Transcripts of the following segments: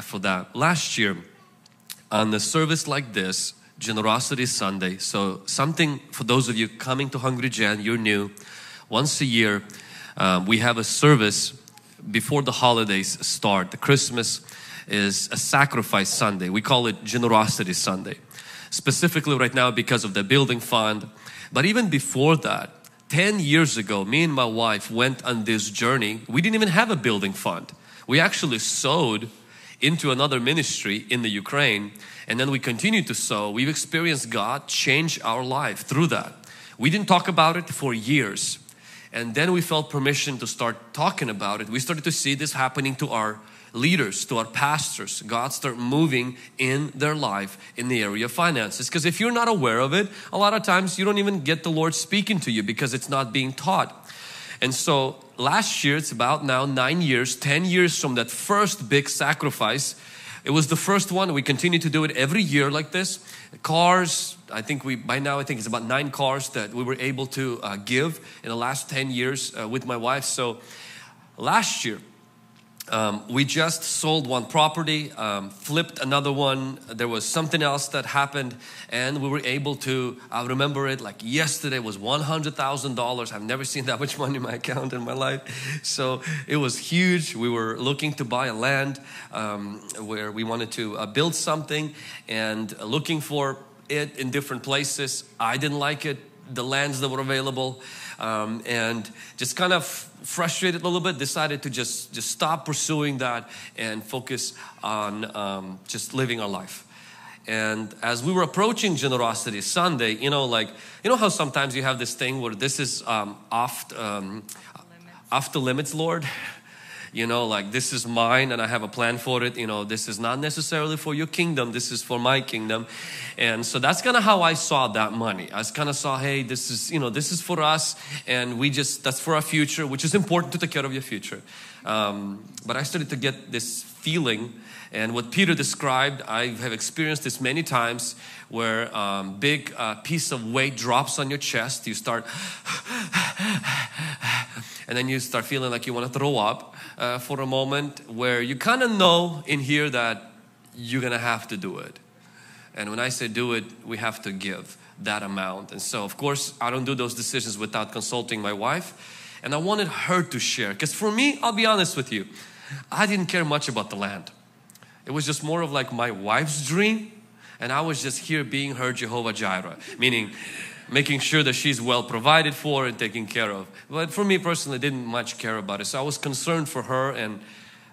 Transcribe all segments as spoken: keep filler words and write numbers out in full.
for that. Last year, on a service like this, Generosity Sunday, so something for those of you coming to Hungry Gen, you're new, once a year um, we have a service before the holidays start. The Christmas is a sacrifice Sunday. We call it Generosity Sunday, specifically right now because of the building fund. But even before that, ten years ago, me and my wife went on this journey. We didn't even have a building fund. We actually sowed into another ministry in the Ukraine, and then we continued to sow. We've experienced God change our life through that. We didn't talk about it for years, and then we felt permission to start talking about it. We started to see this happening to our leaders, to our pastors. God start moving in their life in the area of finances. Because if you're not aware of it, a lot of times you don't even get the Lord speaking to you because it's not being taught. And so last year, it's about now nine years, ten years from that first big sacrifice. It was the first one. We continue to do it every year like this. Cars, I think we, by now I think it's about nine cars that we were able to uh, give in the last ten years uh, with my wife. So last year, Um, we just sold one property, um, flipped another one. There was something else that happened, and we were able to, I remember it like yesterday, was one hundred thousand dollars. I've never seen that much money in my account in my life. So it was huge. We were looking to buy a land um, where we wanted to uh, build something and looking for it in different places. I didn't like it, the lands that were available. Um, and just kind of frustrated a little bit, decided to just, just stop pursuing that and focus on um, just living our life. And as we were approaching Generosity Sunday, you know, like, you know how sometimes you have this thing where this is um, off, um, off the limits, Lord? You know, like, this is mine and I have a plan for it. You know, this is not necessarily for your kingdom. This is for my kingdom. And so that's kind of how I saw that money. I kind of saw, hey, this is, you know, this is for us. And we just, that's for our future, which is important to take care of your future. Um, but I started to get this feeling. And what Peter described, I have experienced this many times, where um, big uh, piece of weight drops on your chest. You start... and then you start feeling like you want to throw up uh, for a moment, where you kind of know in here that you're going to have to do it. And when I say do it, we have to give that amount. And so, of course, I don't do those decisions without consulting my wife. And I wanted her to share. Because for me, I'll be honest with you, I didn't care much about the land. It was just more of like my wife's dream. And I was just here being her Jehovah Jireh, meaning making sure that she's well provided for and taken care of. But for me personally, I didn't much care about it. So I was concerned for her. And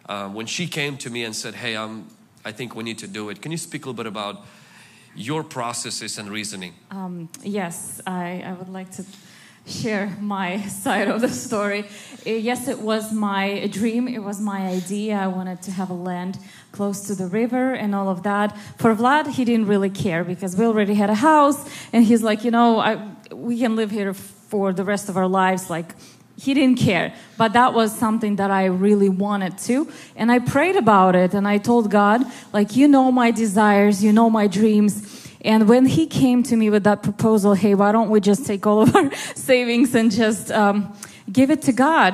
uh, when she came to me and said, hey, I'm, I think we need to do it. Can you speak a little bit about your processes and reasoning? Um, yes, I, I would like to share my side of the story. Yes, it was my dream. It was my idea. I wanted to have a land close to the river and all of that. For Vlad, he didn't really care because we already had a house, and he's like, you know, I, we can live here for the rest of our lives. Like, he didn't care. But that was something that I really wanted to. And I prayed about it, and I told God, like, you know my desires, you know my dreams. And when he came to me with that proposal, hey, why don't we just take all of our savings and just um, give it to God?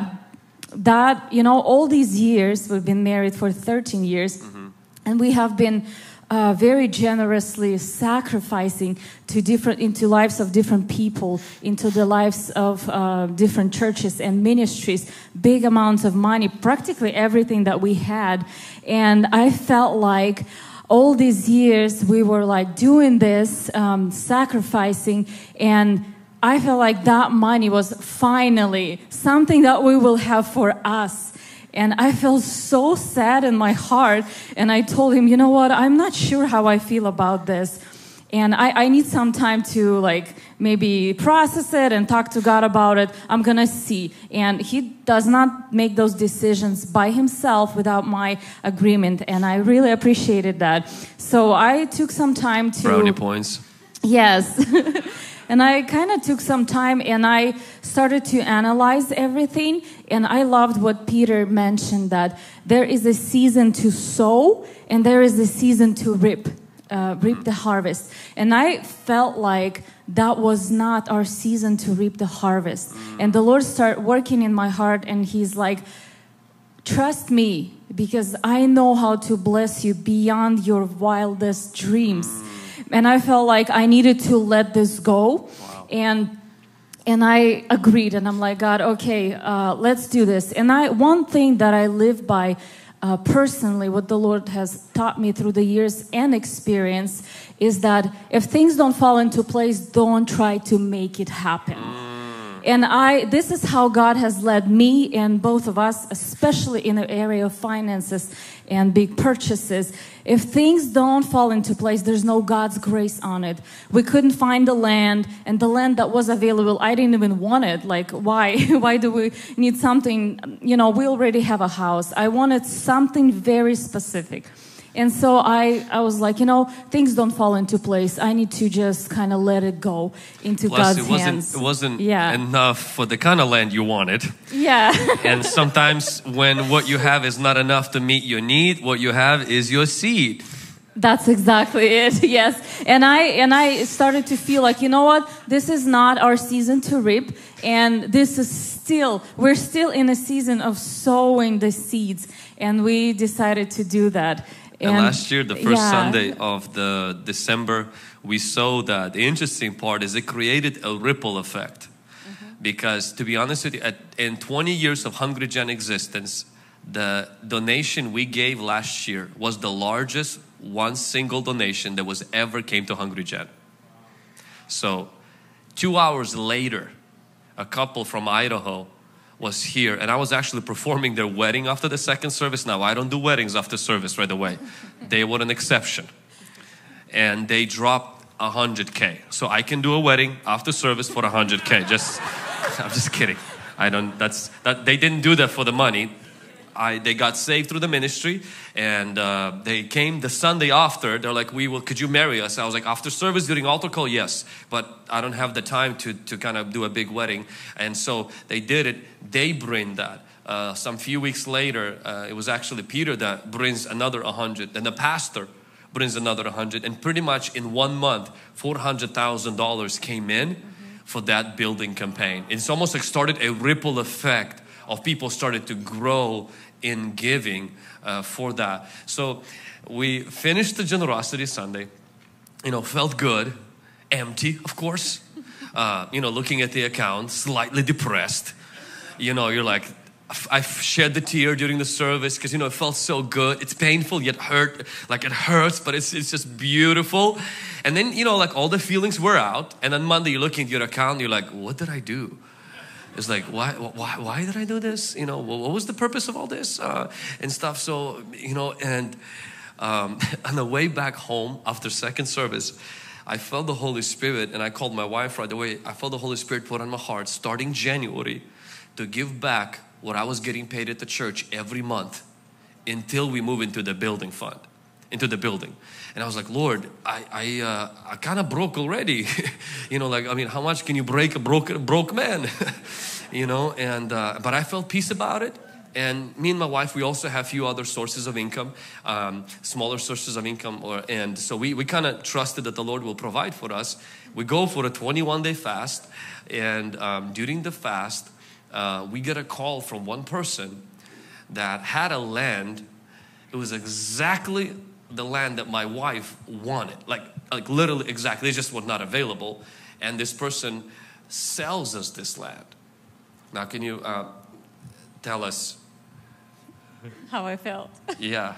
That, you know, all these years, we've been married for thirteen years, mm-hmm. and we have been uh, very generously sacrificing to different, into lives of different people, into the lives of uh, different churches and ministries, big amounts of money, practically everything that we had. And I felt like, all these years we were like doing this, um, sacrificing, and I felt like that money was finally something that we will have for us. And I felt so sad in my heart, and I told him, you know what, I'm not sure how I feel about this. And I, I need some time to like maybe process it and talk to God about it. I'm going to see. And he does not make those decisions by himself without my agreement. And I really appreciated that. So I took some time to... Brownie points. Yes. And I kind of took some time and I started to analyze everything. And I loved what Peter mentioned, that there is a season to sow and there is a season to reap. Uh, reap the harvest. And I felt like that was not our season to reap the harvest. And the Lord started working in my heart, and he's like, Trust me, because I know how to bless you beyond your wildest dreams. And I felt like I needed to let this go. Wow. And and I agreed. And I'm like, God, okay, uh, let's do this. And I one thing that I live by uh, personally, what the Lord has taught me through the years and experience, is that if things don't fall into place, don't try to make it happen. And I, this is how God has led me and both of us, especially in the area of finances and big purchases. If things don't fall into place, there's no God's grace on it. We couldn't find the land, and the land that was available, I didn't even want it. Like, why? Why do we need something? You know, we already have a house. I wanted something very specific. And so I, I was like, you know, things don't fall into place. I need to just kind of let it go into God's hands. It wasn't yeah. enough for the kind of land you wanted. Yeah. And sometimes when what you have is not enough to meet your need, what you have is your seed. That's exactly it. Yes. And I and I started to feel like, you know what? This is not our season to reap. And this is still, we're still in a season of sowing the seeds. And we decided to do that. And, and last year, the first yeah. Sunday of the December, we saw that. The interesting part is it created a ripple effect. Mm-hmm. Because to be honest with you, at, in twenty years of Hungry Gen existence, the donation we gave last year was the largest one single donation that was ever came to Hungry Gen. So two hours later, a couple from Idaho was here, and I was actually performing their wedding after the second service. Now, I don't do weddings after service right away. They were an exception. And they dropped one hundred K. So I can do a wedding after service for one hundred K. Just, I'm just kidding. I don't, that's, that, they didn't do that for the money. I, they got saved through the ministry, and uh, they came the Sunday after. They're like, "We will. Could you marry us?" I was like, "After service during altar call, yes, but I don't have the time to to kind of do a big wedding." And so they did it. They bring that. Uh, some few weeks later, uh, it was actually Peter that brings another a hundred, and the pastor brings another a hundred, and pretty much in one month, four hundred thousand dollars came in mm-hmm. for that building campaign. It's almost like started a ripple effect of people started to grow in giving uh, for that. So we finished the Generosity Sunday, you know, felt good, empty, of course, uh, you know, looking at the account, slightly depressed. You know, you're like, I shed the tear during the service because, you know, it felt so good. It's painful yet hurt, like it hurts, but it's, it's just beautiful. And then, you know, like all the feelings were out. And on Monday, you're looking at your account, you're like, what did I do? It's like, why, why, why did I do this? You know, what was the purpose of all this uh, and stuff? So, you know, and um, on the way back home after second service, I felt the Holy Spirit, and I called my wife right away. I felt the Holy Spirit put on my heart, starting January, to give back what I was getting paid at the church every month until we move into the building fund, into the building. And I was like, Lord, I I, uh, I kind of broke already. You know, like, I mean, how much can you break a broke, broke man? You know, and, uh, but I felt peace about it. And me and my wife, we also have a few other sources of income, um, smaller sources of income. Or, and so we, we kind of trusted that the Lord will provide for us. We go for a twenty-one day fast. And um, during the fast, uh, we get a call from one person that had a land. It was exactly the land that my wife wanted, like like literally exactly. It just was not available, and this person sells us this land. Now, can you uh, tell us how I felt? Yeah.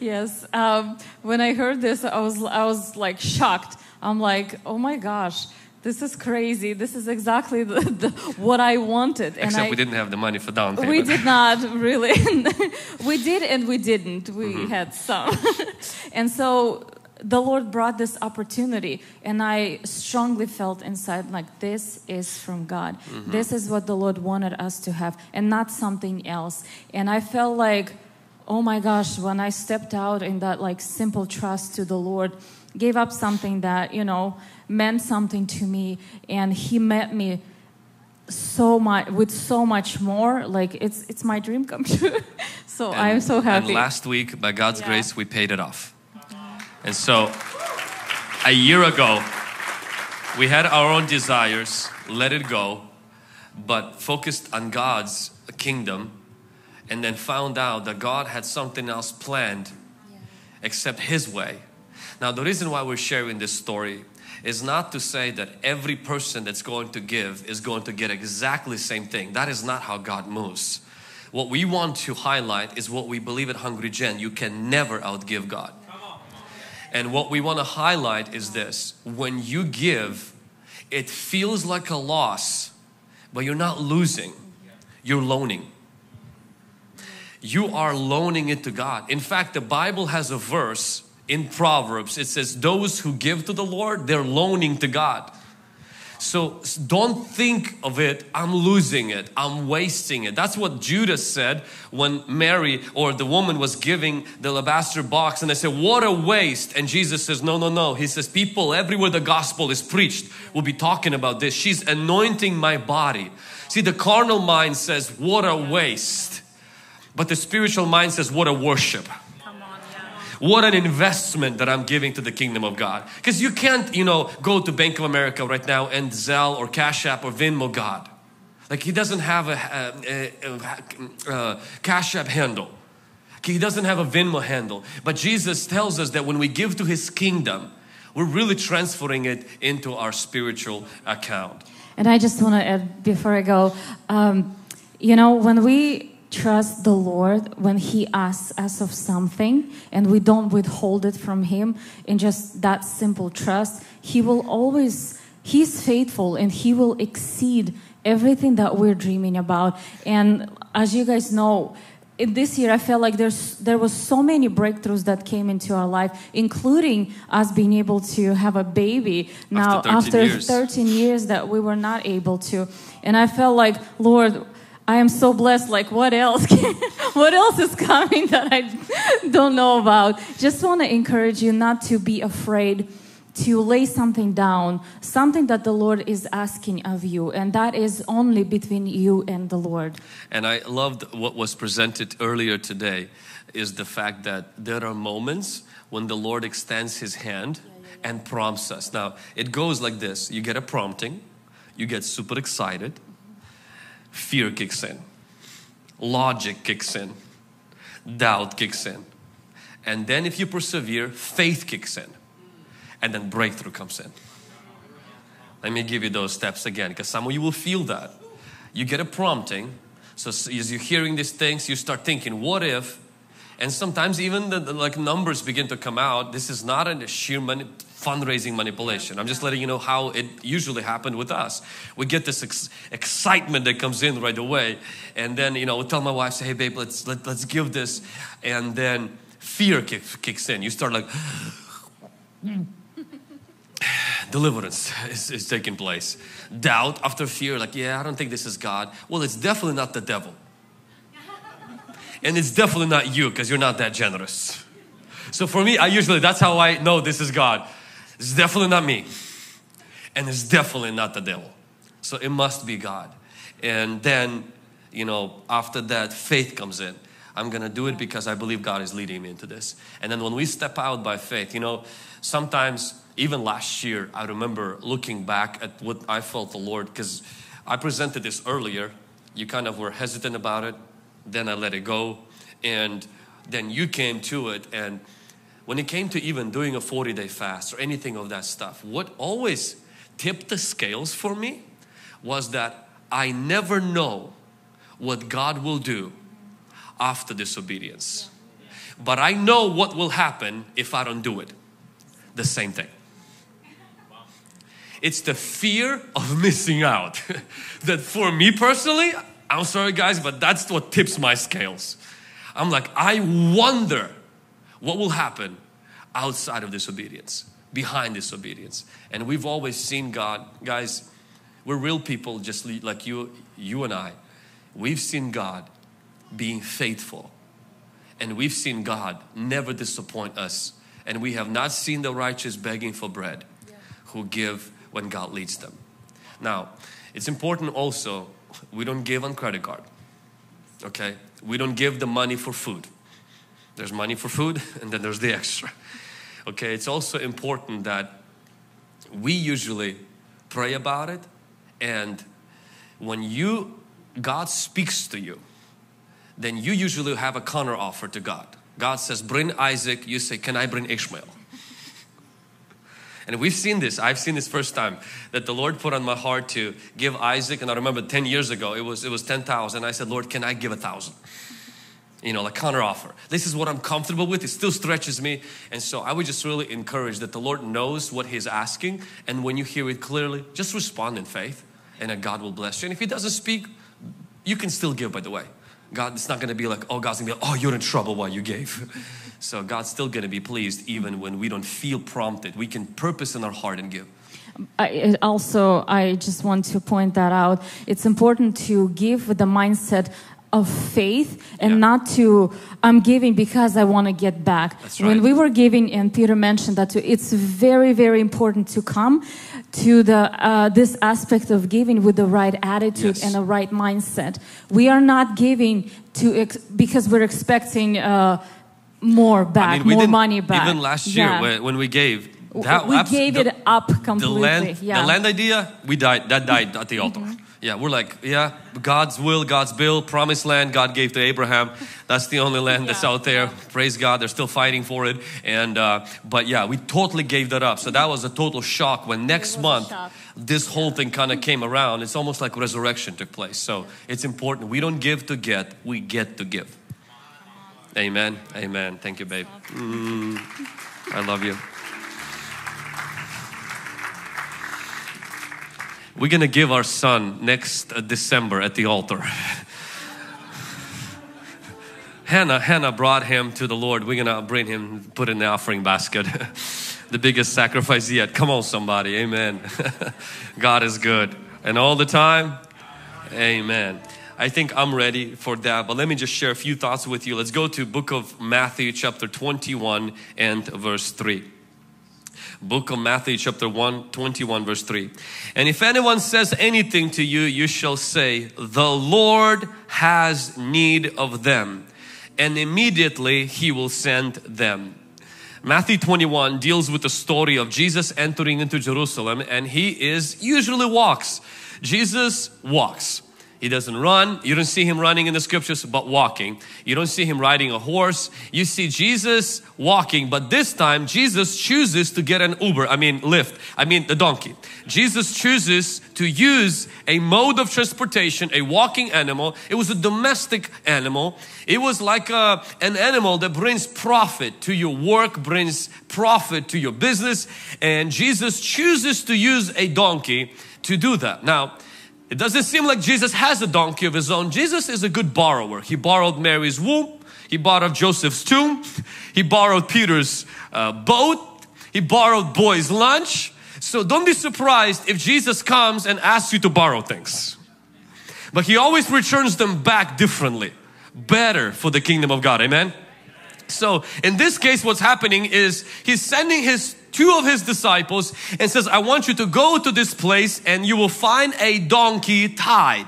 Yes. Um, when I heard this, I was I was like shocked. I'm like, oh my gosh. This is crazy. This is exactly the, the, what I wanted. And Except I, we didn't have the money for down payment. We did not, really. We did and we didn't. We mm-hmm. had some. And so the Lord brought this opportunity, and I strongly felt inside like this is from God. Mm-hmm. This is what the Lord wanted us to have and not something else. And I felt like, oh my gosh, when I stepped out in that like simple trust to the Lord, gave up something that, you know, meant something to me, and He met me so much with so much more. Like it's it's my dream come true. So and, I'm so happy. And last week, by God's yeah. grace, we paid it off. And so a year ago, we had our own desires, let it go, but focused on God's kingdom. and then found out that God had something else planned yeah. except His way. Now, the reason why we're sharing this story is not to say that every person that's going to give is going to get exactly the same thing. That is not how God moves. What we want to highlight is what we believe at Hungry Gen. You can never outgive God. Come on. And what we want to highlight is this. When you give, it feels like a loss, but you're not losing. You're loaning. You are loaning it to God. In fact, the Bible has a verse in Proverbs. It says, those who give to the Lord, they're loaning to God. So don't think of it, I'm losing it, I'm wasting it. That's what Judas said when Mary or the woman was giving the alabaster box, and they said, what a waste. And Jesus says, no, no, no. He says, people, everywhere the gospel is preached will be talking about this. She's anointing my body. See, the carnal mind says, what a waste. But the spiritual mind says, what a worship. What an investment that I'm giving to the kingdom of God. Because you can't, you know, go to Bank of America right now and Zelle or Cash App or Venmo God. Like, He doesn't have a, a, a, a Cash App handle. He doesn't have a Venmo handle. But Jesus tells us that when we give to His kingdom, we're really transferring it into our spiritual account. And I just want to add before I go, um, you know, when we trust the Lord, when He asks us of something and we don't withhold it from Him, in just that simple trust, He will always, He's faithful and He will exceed everything that we're dreaming about. And as you guys know, in this year I felt like there's there was so many breakthroughs that came into our life, including us being able to have a baby now after thirteen, after years. thirteen years that we were not able to. And I felt like, Lord, I am so blessed, like what else, what else is coming that I don't know about? Just want to encourage you not to be afraid to lay something down, something that the Lord is asking of you, and that is only between you and the Lord. And I loved what was presented earlier today is the fact that there are moments when the Lord extends His hand and prompts us. Now, it goes like this. You get a prompting, you get super excited. Fear kicks in, logic kicks in, doubt kicks in, and then if you persevere, faith kicks in, and then breakthrough comes in. Let me give you those steps again, because some of you will feel that. You get a prompting, so as you're hearing these things, you start thinking, what if? And sometimes even the, the like numbers begin to come out. This is not a sheer money. Fundraising manipulation. I'm just letting you know how it usually happened with us. We get this ex excitement that comes in right away, and then you know, we'll tell my wife, say, "Hey, babe, let's let, let's give this," and then fear kicks kicks in. You start like deliverance is, is taking place. Doubt after fear, like, yeah, I don't think this is God. Well, it's definitely not the devil, and it's definitely not you because you're not that generous. So for me, I usually that's how I know this is God. It's definitely not me, and it's definitely not the devil. So it must be God. And then, you know, after that, faith comes in. I'm gonna do it because I believe God is leading me into this. And then when we step out by faith, you know, sometimes even last year, I remember looking back at what I felt the Lord, because I presented this earlier. You kind of were hesitant about it. Then I let it go, and then you came to it. And when it came to even doing a forty day fast or anything of that stuff, what always tipped the scales for me was that I never know what God will do after disobedience. But I know what will happen if I don't do it. The same thing. It's the fear of missing out. That for me personally, I'm sorry guys, but that's what tips my scales. I'm like, I wonder what will happen outside of disobedience, behind disobedience. And we've always seen God, guys, we're real people just like you, you and I. We've seen God being faithful, and we've seen God never disappoint us. And we have not seen the righteous begging for bread, yeah, who give when God leads them. Now, it's important also, we don't give on credit card, okay? We don't give the money for food. There's money for food, and then there's the extra. Okay, it's also important that we usually pray about it. And when you, God speaks to you, then you usually have a counter offer to God. God says, bring Isaac. You say, can I bring Ishmael? And we've seen this. I've seen this first time that the Lord put on my heart to give Isaac. And I remember ten years ago, it was, it was ten thousand. I said, Lord, can I give a thousand? You know, like counter offer. This is what I'm comfortable with. It still stretches me. And so I would just really encourage that the Lord knows what He's asking. And when you hear it clearly, just respond in faith and that God will bless you. And if He doesn't speak, you can still give, by the way. God, it's not going to be like, oh, God's going to be like, oh, you're in trouble while you gave. So God's still going to be pleased even when we don't feel prompted. We can purpose in our heart and give. I also, I just want to point that out. It's important to give with the mindset of faith and yeah. not to, I'm giving because I want to get back. That's right. When we were giving, and Peter mentioned that too, it's very, very important to come to the uh, this aspect of giving with the right attitude yes. and the right mindset. We are not giving to ex- because we're expecting uh, more back, I mean, more money back. Even last year yeah. when we gave, that, we gave the, it up completely. The land, yeah. the land idea, we died. That died at the altar. Mm-hmm. Yeah, we're like, yeah, God's will, God's bill, promised land God gave to Abraham. That's the only land yeah. that's out there. Praise God, they're still fighting for it. And uh, but yeah, we totally gave that up. So that was a total shock when next month this whole yeah. thing kind of came around. It's almost like resurrection took place. So it's important. We don't give to get, we get to give. Amen, amen. Thank you, babe. Mm, I love you. We're going to give our son next December at the altar. Hannah, Hannah brought him to the Lord. We're going to bring him, put in the offering basket. The biggest sacrifice yet. Come on, somebody. Amen. God is good. And all the time, amen. I think I'm ready for that. But let me just share a few thoughts with you. Let's go to book of Matthew chapter twenty-one and verse three. Book of Matthew chapter one, twenty-one verse three. And if anyone says anything to you, you shall say, the Lord has need of them, and immediately He will send them. Matthew twenty-one deals with the story of Jesus entering into Jerusalem, and He is usually walks. Jesus walks. He doesn't run. You don't see Him running in the scriptures, but walking. You don't see Him riding a horse. You see Jesus walking, but this time Jesus chooses to get an Uber, I mean Lyft, I mean the donkey. Jesus chooses to use a mode of transportation, a walking animal. It was a domestic animal. It was like a, an animal that brings profit to your work, brings profit to your business. And Jesus chooses to use a donkey to do that. Now, it doesn't seem like Jesus has a donkey of His own. Jesus is a good borrower. He borrowed Mary's womb. He borrowed Joseph's tomb. He borrowed Peter's uh, boat. He borrowed boys' lunch. So don't be surprised if Jesus comes and asks you to borrow things. But He always returns them back differently, better for the kingdom of God. Amen? So in this case, what's happening is He's sending His two of His disciples and says, I want you to go to this place and you will find a donkey tied.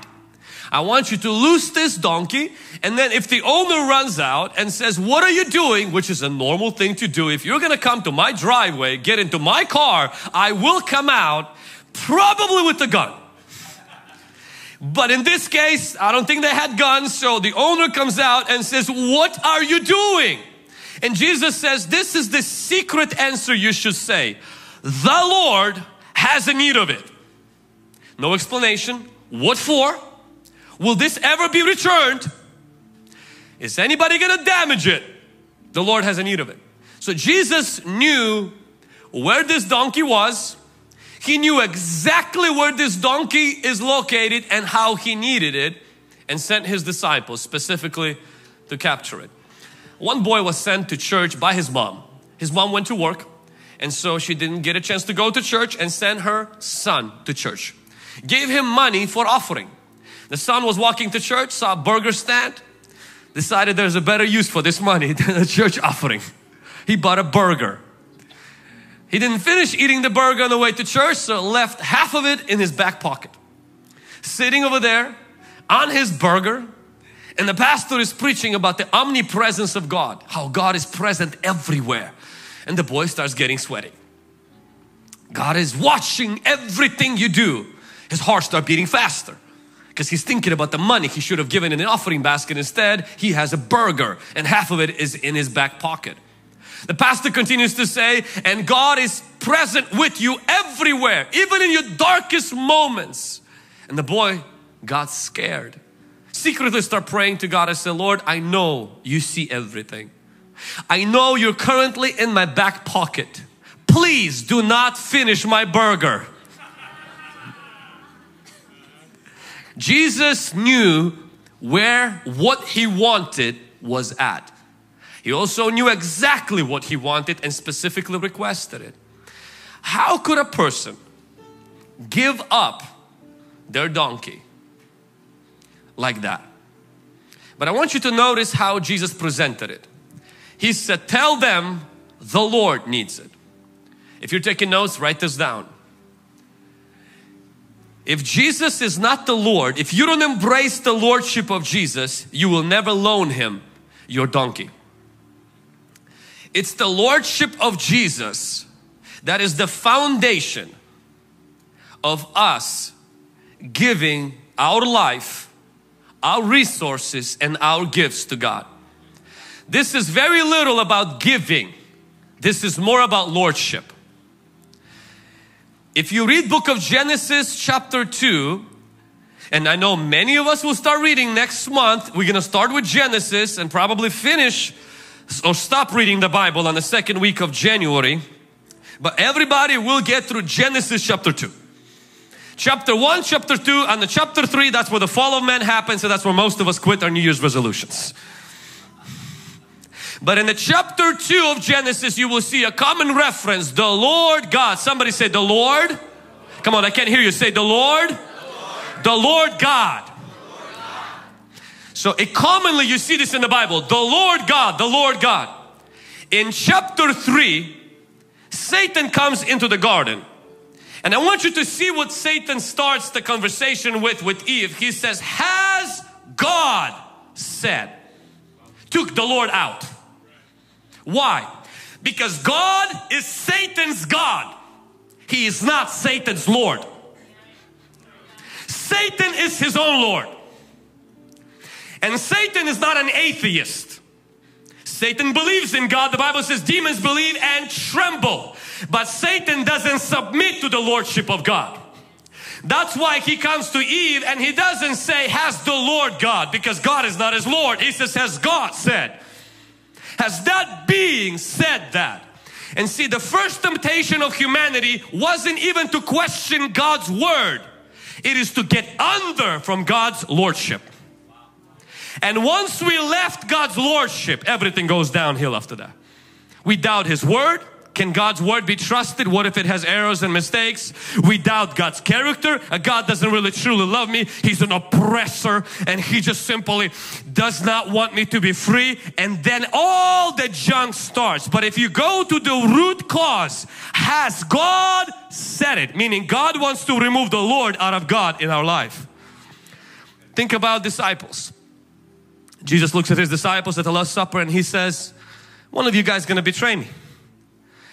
I want you to loose this donkey, and then if the owner runs out and says, what are you doing? Which is a normal thing to do. If you're going to come to my driveway, get into my car, I will come out, probably with a gun. But in this case, I don't think they had guns. So the owner comes out and says, what are you doing? And Jesus says, this is the secret answer you should say. The Lord has a need of it. No explanation. What for? Will this ever be returned? Is anybody going to damage it? The Lord has a need of it. So Jesus knew where this donkey was. He knew exactly where this donkey is located and how He needed it, and sent His disciples specifically to capture it. One boy was sent to church by his mom. His mom went to work, and so she didn't get a chance to go to church, and sent her son to church. Gave him money for offering. The son was walking to church, saw a burger stand, decided there's a better use for this money than a church offering. He bought a burger. He didn't finish eating the burger on the way to church, so left half of it in his back pocket. Sitting over there on his burger. And the pastor is preaching about the omnipresence of God, how God is present everywhere. And the boy starts getting sweaty. God is watching everything you do. His heart starts beating faster. because he's thinking about the money he should have given in the offering basket. Instead, he has a burger and half of it is in his back pocket. The pastor continues to say, and God is present with you everywhere, even in your darkest moments. And the boy got scared. Secretly start praying to God. I said, Lord, I know you see everything. I know you're currently in my back pocket. Please do not finish my burger. Jesus knew where what he wanted was at. He also knew exactly what he wanted and specifically requested it. How could a person give up their donkey like that? But I want you to notice how Jesus presented it. He said, tell them the Lord needs it. If you're taking notes, write this down. If Jesus is not the Lord, if you don't embrace the Lordship of Jesus, you will never loan Him your donkey. It's the Lordship of Jesus that is the foundation of us giving our life, our resources, and our gifts to God. This is very little about giving. This is more about Lordship. If you read book of Genesis chapter two, and I know many of us will start reading next month, we're going to start with Genesis and probably finish or stop reading the Bible on the second week of January. But everybody will get through Genesis chapter two. Chapter one, chapter two, and the chapter three, that's where the fall of man happens, and that's where most of us quit our New Year's resolutions. But in the chapter two of Genesis, you will see a common reference, the Lord God. Somebody say, the Lord. Lord. Come on, I can't hear you. Say, the Lord. The Lord, the Lord God. The Lord God. So it commonly, you see this in the Bible, the Lord God, the Lord God. In chapter three, Satan comes into the garden. And I want you to see what Satan starts the conversation with, with Eve. He says, has God said? Took the Lord out. Why? Because God is Satan's God. He is not Satan's Lord. Satan is his own Lord. And Satan is not an atheist. Satan believes in God. The Bible says demons believe and tremble. But Satan doesn't submit to the Lordship of God. That's why he comes to Eve and he doesn't say, has the Lord God? Because God is not his Lord. He says, has God said? Has that being said that? And see, the first temptation of humanity wasn't even to question God's word. It is to get under from God's lordship. And once we left God's lordship, everything goes downhill after that. We doubt His word. Can God's word be trusted? What if it has errors and mistakes? We doubt God's character. God doesn't really truly love me. He's an oppressor and He just simply does not want me to be free. And then all the junk starts. But if you go to the root cause, has God said it? Meaning God wants to remove the Lord out of God in our life. Think about disciples. Jesus looks at His disciples at the Last Supper and He says, one of you guys is going to betray me.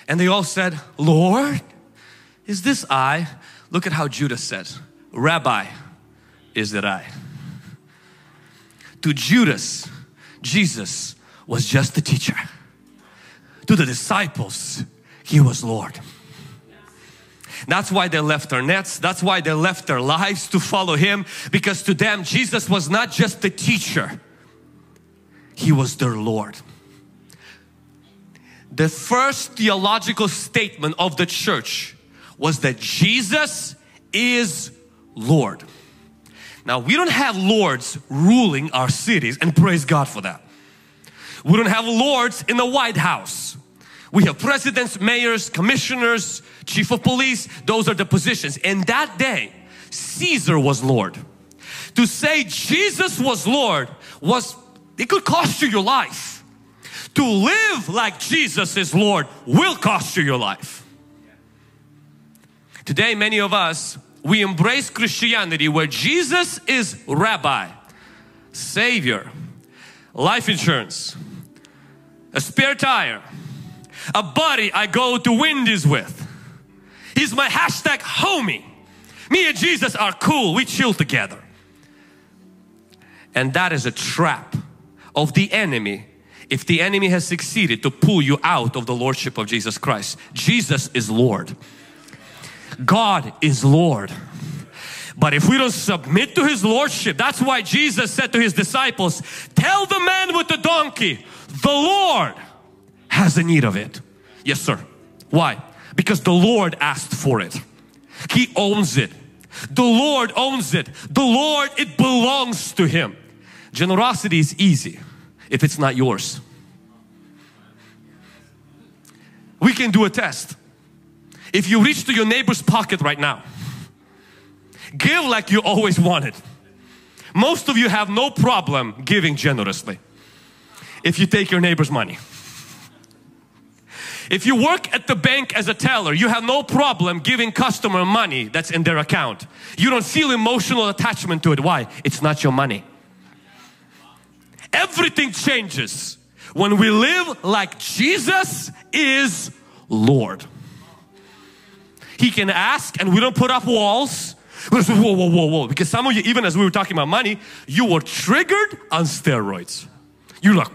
And they all said, Lord, is this I? Look at how Judas said, Rabbi, is it I? To Judas, Jesus was just the teacher. To the disciples, He was Lord. That's why they left their nets. That's why they left their lives to follow Him. Because to them, Jesus was not just the teacher. He was their Lord. The first theological statement of the church was that Jesus is Lord. Now, we don't have lords ruling our cities, and praise God for that. We don't have lords in the White House. We have presidents, mayors, commissioners, chief of police. Those are the positions. In that day, Caesar was Lord. To say Jesus was Lord was, it could cost you your life. To live like Jesus is Lord will cost you your life. Today, many of us, we embrace Christianity where Jesus is Rabbi, Savior, life insurance, a spare tire, a buddy I go to Wendy's with. He's my hashtag homie. Me and Jesus are cool. We chill together. And that is a trap of the enemy. If the enemy has succeeded to pull you out of the Lordship of Jesus Christ. Jesus is Lord. God is Lord. But if we don't submit to His Lordship, that's why Jesus said to His disciples, tell the man with the donkey, the Lord has a need of it. Yes, sir. Why? Because the Lord asked for it. He owns it. The Lord owns it. The Lord, it belongs to Him. Generosity is easy if it's not yours. We can do a test. If you reach to your neighbor's pocket right now, give like you always wanted. Most of you have no problem giving generously if you take your neighbor's money. If you work at the bank as a teller, you have no problem giving customer money that's in their account. You don't feel emotional attachment to it. Why? It's not your money. Everything changes when we live like Jesus is Lord. He can ask and we don't put up walls. Whoa, whoa, whoa, whoa. Because some of you, even as we were talking about money, you were triggered on steroids. You're like,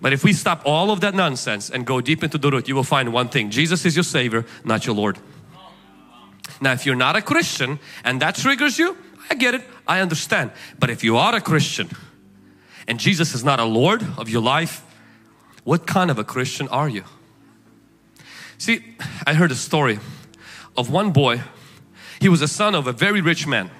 but if we stop all of that nonsense and go deep into the root, you will find one thing. Jesus is your Savior, not your Lord. Now, if you're not a Christian and that triggers you, I get it. I understand. But if you are a Christian and Jesus is not a Lord of your life, what kind of a Christian are you? See, I heard a story of one boy. He was a son of a very rich man.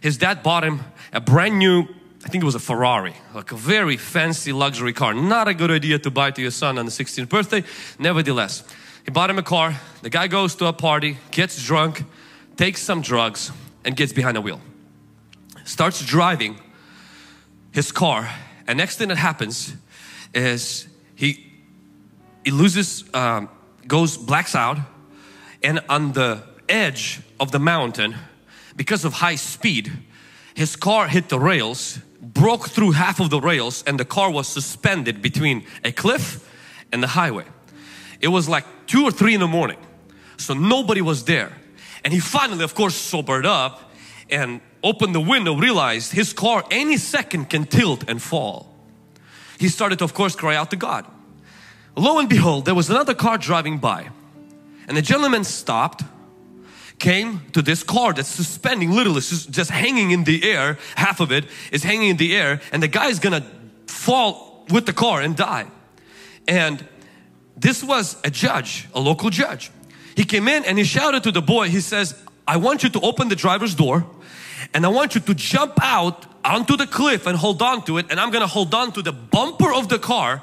His dad bought him a brand new, I think it was a Ferrari, like a very fancy luxury car. Not a good idea to buy to your son on the sixteenth birthday. Nevertheless, he bought him a car. The guy goes to a party, gets drunk, takes some drugs, and gets behind the wheel. Starts driving his car, and next thing that happens is he, he loses, um, goes blacks out, and on the edge of the mountain, because of high speed, his car hit the rails, broke through half of the rails, and the car was suspended between a cliff and the highway. It was like two or three in the morning, so nobody was there. And he finally, of course, sobered up and opened the window, realized his car any second can tilt and fall. He started to, of course, cry out to God. Lo and behold, there was another car driving by, and the gentleman stopped, came to this car that's suspending, literally just hanging in the air. Half of it is hanging in the air, and the guy is gonna fall with the car and die. And this was a judge, a local judge. He came in and he shouted to the boy. He says, I want you to open the driver's door, and I want you to jump out onto the cliff and hold on to it, and I'm gonna hold on to the bumper of the car,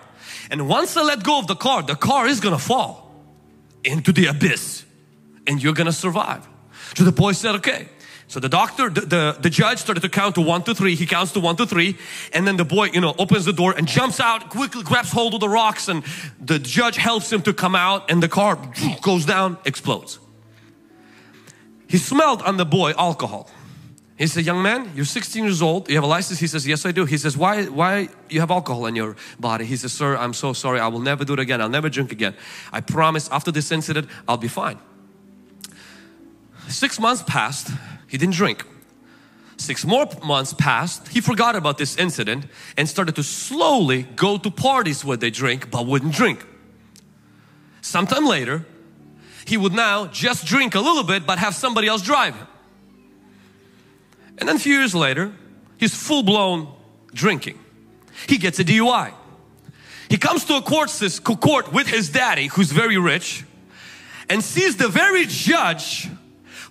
and once I let go of the car, the car is gonna fall into the abyss, and you're gonna survive. So the boy said, okay. So the doctor, the, the, the judge started to count to one, two, three. He counts to one, two, three, and then the boy, you know, opens the door and jumps out, quickly grabs hold of the rocks, and the judge helps him to come out, and the car goes down, explodes. He smelled on the boy alcohol. He said, young man, you're sixteen years old, you have a license? He says, yes, I do. He says, why, why you have alcohol in your body? He says, sir, I'm so sorry. I will never do it again. I'll never drink again. I promise after this incident, I'll be fine. Six months passed. He didn't drink. Six more months passed. He forgot about this incident and started to slowly go to parties where they drink but wouldn't drink. Sometime later, he would now just drink a little bit but have somebody else drive him. And then a few years later, he's full-blown drinking. He gets a D U I. He comes to a court, court with his daddy, who's very rich, and sees the very judge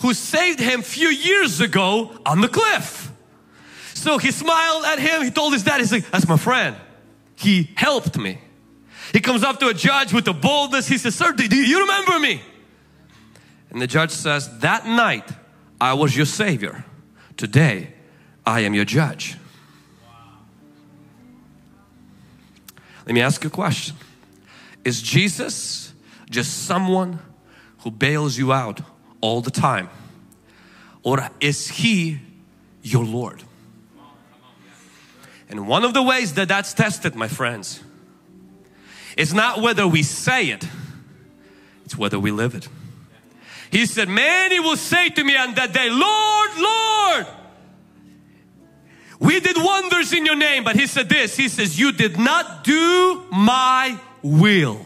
who saved him a few years ago on the cliff. So he smiled at him. He told his dad, he's like, that's my friend. He helped me. He comes up to a judge with a boldness. He says, sir, do you remember me? And the judge says, that night I was your savior. Today, I am your judge. Let me ask you a question. Is Jesus just someone who bails you out all the time? Or is He your Lord? And one of the ways that that's tested, my friends, is not whether we say it, it's whether we live it. He said, many will say to me on that day, Lord, Lord, we did wonders in your name. But he said this, he says, you did not do my will.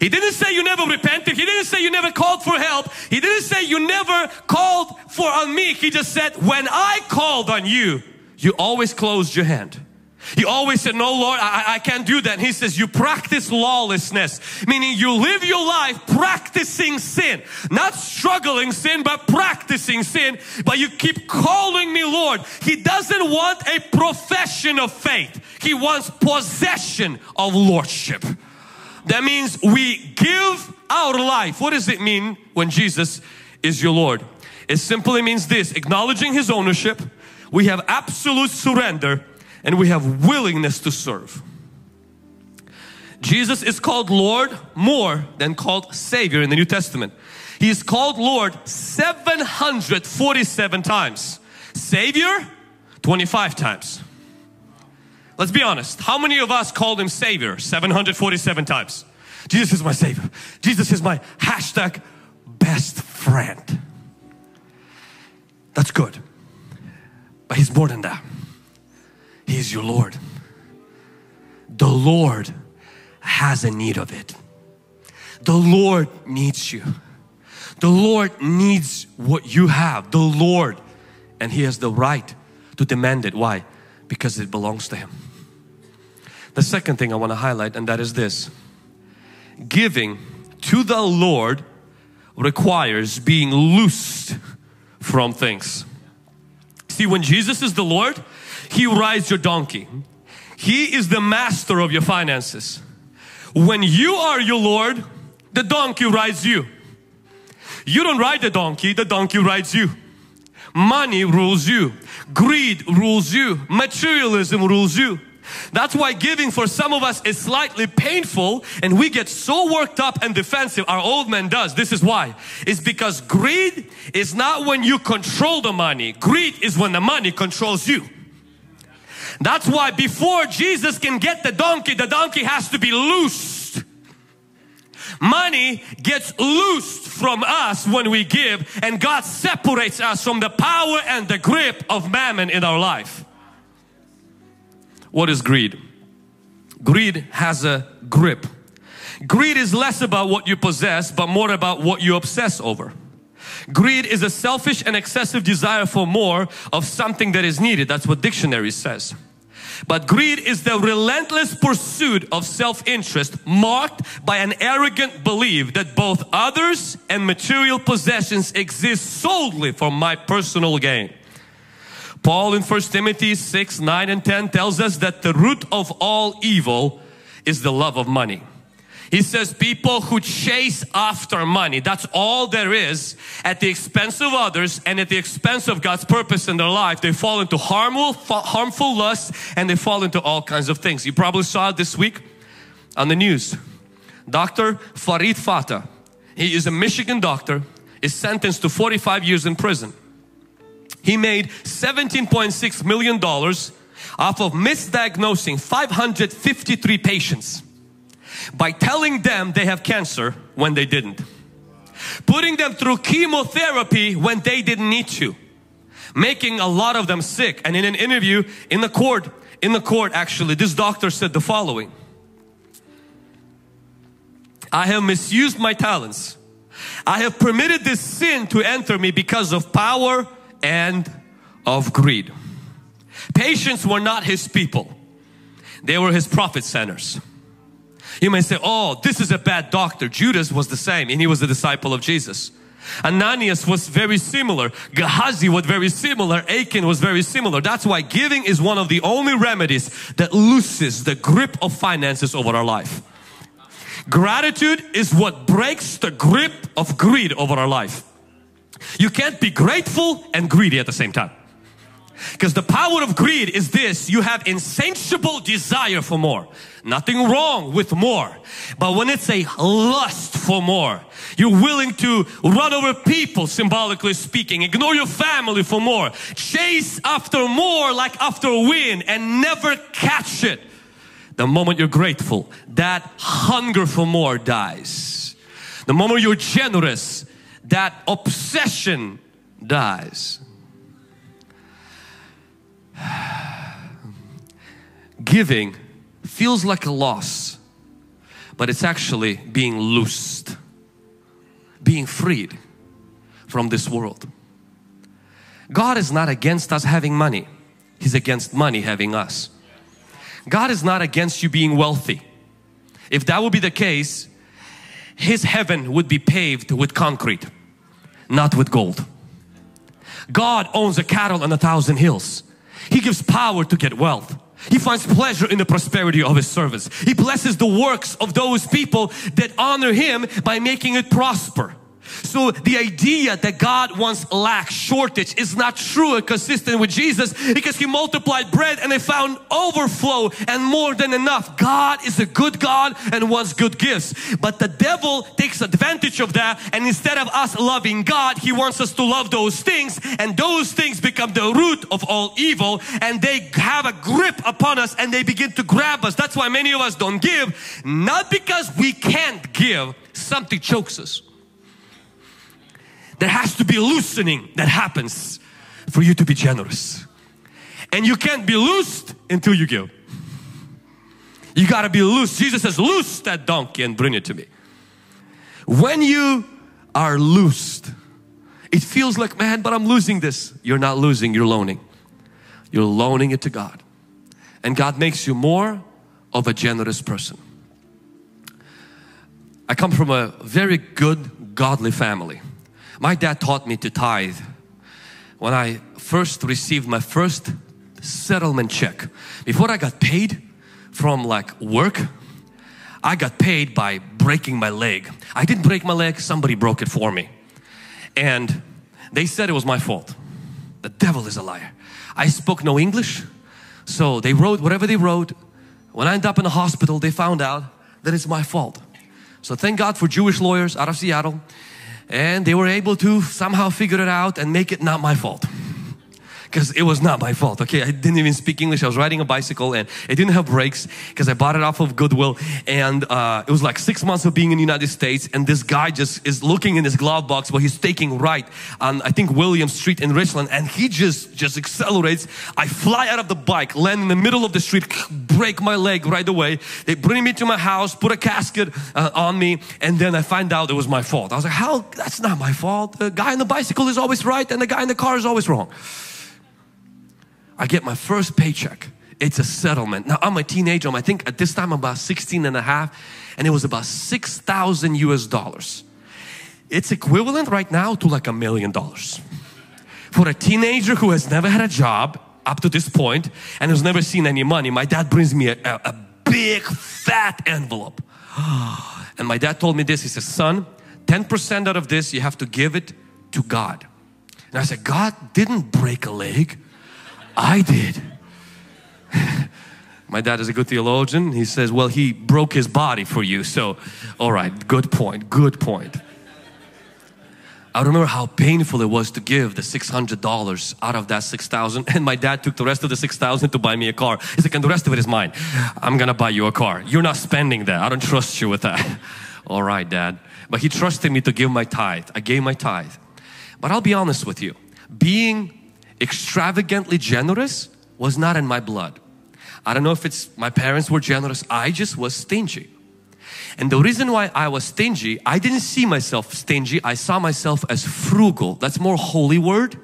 He didn't say you never repented. He didn't say you never called for help. He didn't say you never called for on me. He just said, when I called on you, you always closed your hand. You always said, no, Lord, I, I can't do that. And he says, you practice lawlessness, meaning you live your life practicing sin, not struggling sin, but practicing sin. But you keep calling me Lord. He doesn't want a profession of faith. He wants possession of Lordship. That means we give our life. What does it mean when Jesus is your Lord? It simply means this, acknowledging His ownership. We have absolute surrender and we have willingness to serve. Jesus is called Lord more than called Savior in the New Testament. He is called Lord seven hundred forty-seven times. Savior, twenty-five times. Let's be honest. How many of us called Him Savior seven hundred forty-seven times? Jesus is my Savior. Jesus is my hashtag best friend. That's good. But He's more than that. He is your Lord. The Lord has a need of it. The Lord needs you. The Lord needs what you have. The Lord. And He has the right to demand it. Why? Because it belongs to Him. The second thing I want to highlight, and that is this. Giving to the Lord requires being loosed from things. See, when Jesus is the Lord, He rides your donkey. He is the master of your finances. When you are your Lord, the donkey rides you. You don't ride the donkey, the donkey rides you. Money rules you. Greed rules you. Materialism rules you. That's why giving for some of us is slightly painful and we get so worked up and defensive. Our old man does. This is why. It's because greed is not when you control the money. Greed is when the money controls you. That's why before Jesus can get the donkey, the donkey has to be loosed. Money gets loosed from us when we give, and God separates us from the power and the grip of mammon in our life. What is greed? Greed has a grip. Greed is less about what you possess, but more about what you obsess over. Greed is a selfish and excessive desire for more of something that is needed. That's what dictionary says. But greed is the relentless pursuit of self-interest marked by an arrogant belief that both others and material possessions exist solely for my personal gain. Paul in First Timothy six, nine and ten tells us that the root of all evil is the love of money. He says people who chase after money, that's all there is, at the expense of others and at the expense of God's purpose in their life, they fall into harmful, harmful lusts and they fall into all kinds of things. You probably saw it this week on the news. Doctor Farid Fata, he is a Michigan doctor, is sentenced to forty-five years in prison. He made seventeen point six million dollars off of misdiagnosing five hundred fifty-three patients by telling them they have cancer when they didn't, putting them through chemotherapy when they didn't need to, making a lot of them sick. And in an interview in the court, in the court actually, this doctor said the following: I have misused my talents. I have permitted this sin to enter me because of power and of greed. Patients were not His people. They were His profit centers. You may say, oh, this is a bad doctor. Judas was the same, and he was a disciple of Jesus. Ananias was very similar. Gehazi was very similar. Achan was very similar. That's why giving is one of the only remedies that looses the grip of finances over our life. Gratitude is what breaks the grip of greed over our life. You can't be grateful and greedy at the same time. Because the power of greed is this: you have insatiable desire for more. Nothing wrong with more, but when it's a lust for more, you're willing to run over people, symbolically speaking, ignore your family for more, chase after more like after a wind and never catch it. The moment you're grateful, that hunger for more dies. The moment you're generous, that obsession dies. Giving feels like a loss, but it's actually being loosed, being freed from this world. God is not against us having money. He's against money having us. God is not against you being wealthy. If that would be the case, His heaven would be paved with concrete, not with gold. God owns the cattle on a thousand hills. He gives power to get wealth. He finds pleasure in the prosperity of His servants. He blesses the works of those people that honor Him by making it prosper. So the idea that God wants lack, shortage is not true and consistent with Jesus, because He multiplied bread and they found overflow and more than enough. God is a good God and wants good gifts. But the devil takes advantage of that, and instead of us loving God, he wants us to love those things, and those things become the root of all evil, and they have a grip upon us and they begin to grab us. That's why many of us don't give, not because we can't give, something chokes us. There has to be loosening that happens for you to be generous. And you can't be loosed until you give. You got to be loose. Jesus says, loose that donkey and bring it to me. When you are loosed, it feels like, man, but I'm losing this. You're not losing, you're loaning. You're loaning it to God. And God makes you more of a generous person. I come from a very good, godly family. My dad taught me to tithe. When I first received my first settlement check, before I got paid from like work, I got paid by breaking my leg. I didn't break my leg, somebody broke it for me. And they said it was my fault. The devil is a liar. I spoke no English, so they wrote whatever they wrote. When I ended up in the hospital, they found out that it's my fault. So thank God for Jewish lawyers out of Seattle. And they were able to somehow figure it out and make it not my fault. Because it was not my fault, okay? I didn't even speak English. I was riding a bicycle and it didn't have brakes because I bought it off of Goodwill. And uh, it was like six months of being in the United States, and this guy just is looking in his glove box while he's taking right on, I think, William Street in Richland, and he just, just accelerates. I fly out of the bike, land in the middle of the street, break my leg right away. They bring me to my house, put a casket uh, on me, and then I find out it was my fault. I was like, how? That's not my fault. The guy on the bicycle is always right and the guy in the car is always wrong. I get my first paycheck. It's a settlement. Now I'm a teenager. I think at this time I'm about sixteen and a half, and it was about six thousand U S dollars. It's equivalent right now to like a million dollars. For a teenager who has never had a job up to this point and has never seen any money, my dad brings me a, a, a big fat envelope. And my dad told me this. He says, son, ten percent out of this, you have to give it to God. And I said, God didn't break a leg. I did. My dad is a good theologian. He says, well, he broke his body for you. So, all right, good point, good point. I remember how painful it was to give the six hundred dollars out of that six thousand dollars. And my dad took the rest of the six thousand dollars to buy me a car. He's like, and the rest of it is mine. I'm going to buy you a car. You're not spending that. I don't trust you with that. All right, Dad. But he trusted me to give my tithe. I gave my tithe. But I'll be honest with you. Being extravagantly generous was not in my blood. I don't know if it's my parents were generous. I just was stingy. And the reason why I was stingy, I didn't see myself stingy. I saw myself as frugal. That's more holy word.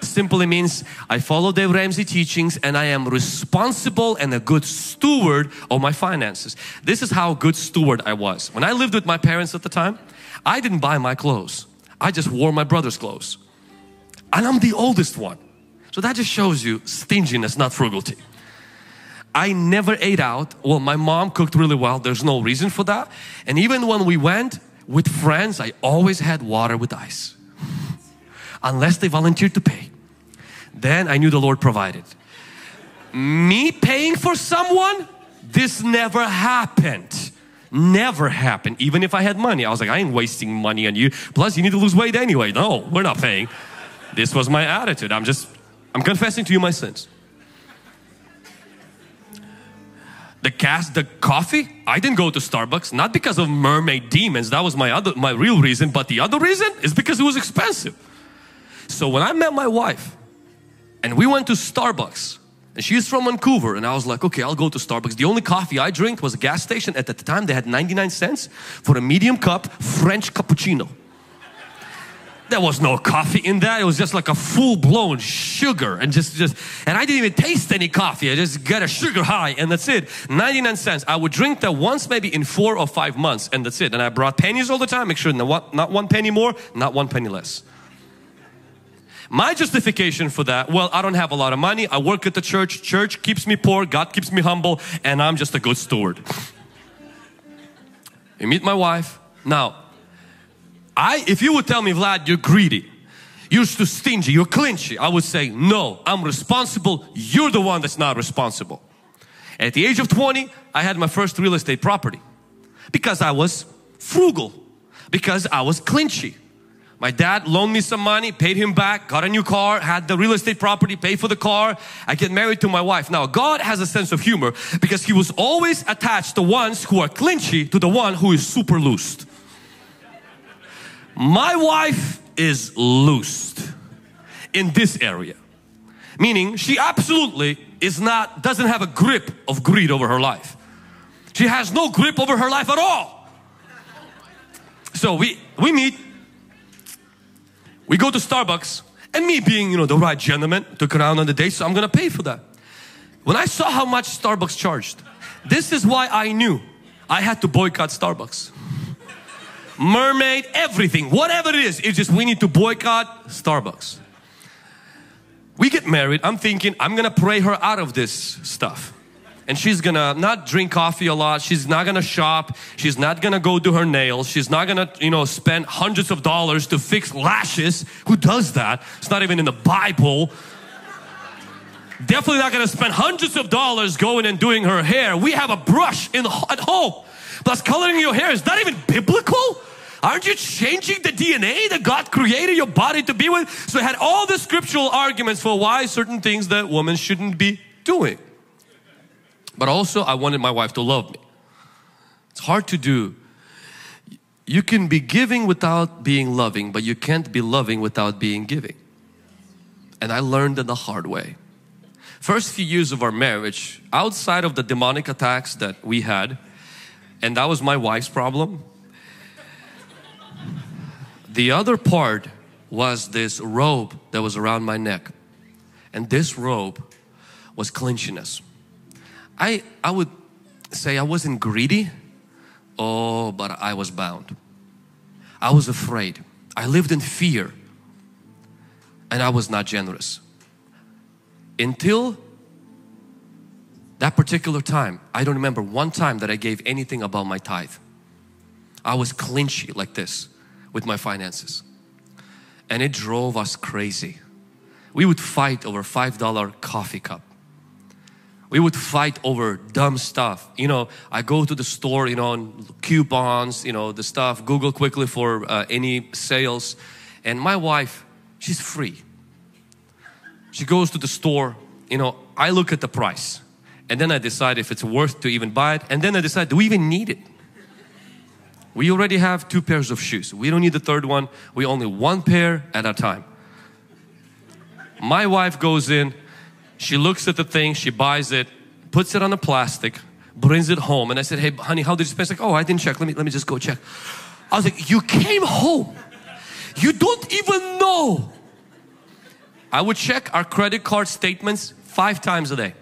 Simply means I follow Dave Ramsey teachings and I am responsible and a good steward of my finances. This is how good steward I was. When I lived with my parents at the time, I didn't buy my clothes. I just wore my brother's clothes. And I'm the oldest one. So that just shows you stinginess, not frugality. I never ate out. Well, my mom cooked really well. There's no reason for that. And even when we went with friends, I always had water with ice. Unless they volunteered to pay. Then I knew the Lord provided. Me paying for someone? This never happened. Never happened. Even if I had money. I was like, I ain't wasting money on you. Plus, you need to lose weight anyway. No, we're not paying. This was my attitude. I'm just... I'm confessing to you my sins. The cast, the coffee, I didn't go to Starbucks, not because of mermaid demons. That was my other, my real reason. But the other reason is because it was expensive. So when I met my wife and we went to Starbucks, And she's from Vancouver. And I was like, okay, I'll go to Starbucks. The only coffee I drink was a gas station. At the time, they had ninety-nine cents for a medium cup French cappuccino. There was no coffee in that. It was just like a full-blown sugar. And just, just, and I didn't even taste any coffee. I just got a sugar high and that's it. ninety-nine cents. I would drink that once maybe in four or five months and that's it. And I brought pennies all the time. Make sure not one penny more, not one penny less. My justification for that, well, I don't have a lot of money. I work at the church. Church keeps me poor. God keeps me humble. And I'm just a good steward. You meet my wife. Now, I, if you would tell me, Vlad, you're greedy, you're too stingy, you're clinchy, I would say, no, I'm responsible. You're the one that's not responsible. At the age of twenty, I had my first real estate property because I was frugal, because I was clinchy. My dad loaned me some money, paid him back, got a new car, had the real estate property, paid for the car. I get married to my wife. Now, God has a sense of humor because He was always attached the ones who are clinchy to the one who is super loosed. My wife is loosed in this area, meaning she absolutely is not, doesn't have a grip of greed over her life. She has no grip over her life at all. So we, we meet, we go to Starbucks, and me being, you know, the right gentleman, took her out on the date, so I'm gonna pay for that. When I saw how much Starbucks charged, this is why I knew I had to boycott Starbucks. Mermaid, everything, whatever it is, it's just we need to boycott Starbucks. We get married. I'm thinking I'm gonna pray her out of this stuff, and she's gonna not drink coffee a lot. She's not gonna shop. She's not gonna go do her nails. She's not gonna, you know, spend hundreds of dollars to fix lashes. Who does that? It's not even in the Bible. Definitely not gonna spend hundreds of dollars going and doing her hair. We have a brush in at home. Plus, coloring your hair is not even biblical. Aren't you changing the D N A that God created your body to be with? So I had all the scriptural arguments for why certain things that women shouldn't be doing. But also I wanted my wife to love me. It's hard to do. You can be giving without being loving, but you can't be loving without being giving. And I learned that the hard way. First few years of our marriage, outside of the demonic attacks that we had, and that was my wife's problem. The other part was this robe that was around my neck. And this robe was clinchiness. I, I would say I wasn't greedy. Oh, but I was bound. I was afraid. I lived in fear. And I was not generous. Until that particular time, I don't remember one time that I gave anything about my tithe. I was clinchy like this with my finances. And it drove us crazy. We would fight over five dollar coffee cup. We would fight over dumb stuff. You know, I go to the store, you know, on coupons, you know, the stuff, Google quickly for uh, any sales. And my wife, she's free. She goes to the store, you know, I look at the price. And then I decide if it's worth to even buy it. And then I decide, do we even need it? We already have two pairs of shoes. We don't need the third one. We only one pair at a time. My wife goes in. She looks at the thing. She buys it. Puts it on the plastic. Brings it home. And I said, hey, honey, how did you spend? She's like, oh, I didn't check. Let me, let me just go check. I was like, you came home. You don't even know. I would check our credit card statements five times a day.